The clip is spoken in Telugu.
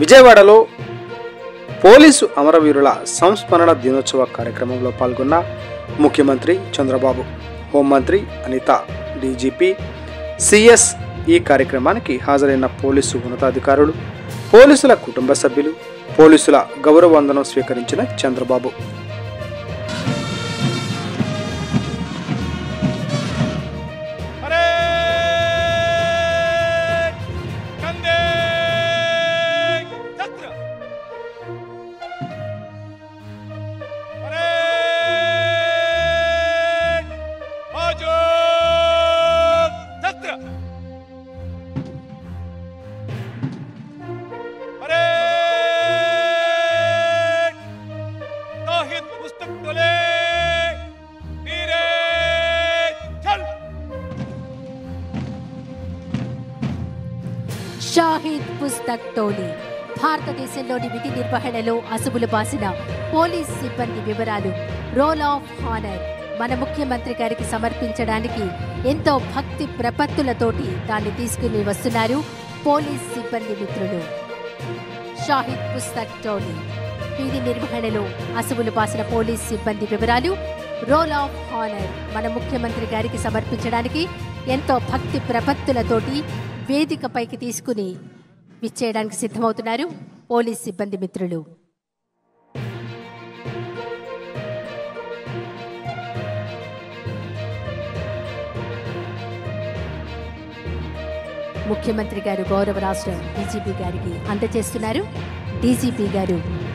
విజయవాడలో పోలీసు అమరవీరుల సంస్మరణ దినోత్సవ కార్యక్రమంలో పాల్గొన్న ముఖ్యమంత్రి చంద్రబాబు, హోంమంత్రి అనిత, డీజీపీ సిఎస్ ఈ కార్యక్రమానికి హాజరైన పోలీసు ఉన్నతాధికారులు, పోలీసుల కుటుంబ సభ్యులు, పోలీసుల గౌరవ వందనం స్వీకరించిన చంద్రబాబు. షాహిద్ పుస్తక్ టోలీ భారతదేశంలోని విధి నిర్వహణలో అసుబులు బాసిన పోలీస్ సిబ్బంది వివరాలు రోల్ ఆఫ్ హానర్ మన ముఖ్యమంత్రి గారికి సమర్పించడానికి ఎంతో భక్తి ప్రపత్తులతోటి దాన్ని తీసుకుని వస్తున్నారు పోలీస్ సిబ్బంది మిత్రులు. షాహిద్ పుస్తక్ టోలీ విధి నిర్వహణలో అసుబులు బాసిన పోలీస్ సిబ్బంది వివరాలు రోల్ ఆఫ్ హానర్ మన ముఖ్యమంత్రి గారికి సమర్పించడానికి ఎంతో భక్తి ప్రపత్తులతోటి వేదిక పైకి తీసుకుని విచ్చేయడానికి సిద్ధమవుతున్నారు పోలీస్ సిబ్బంది మిత్రులు. ముఖ్యమంత్రి గారు గౌరవ రాష్ట్ర డీజీపీ గారికి అందజేస్తున్నారు. డీజీపీ గారు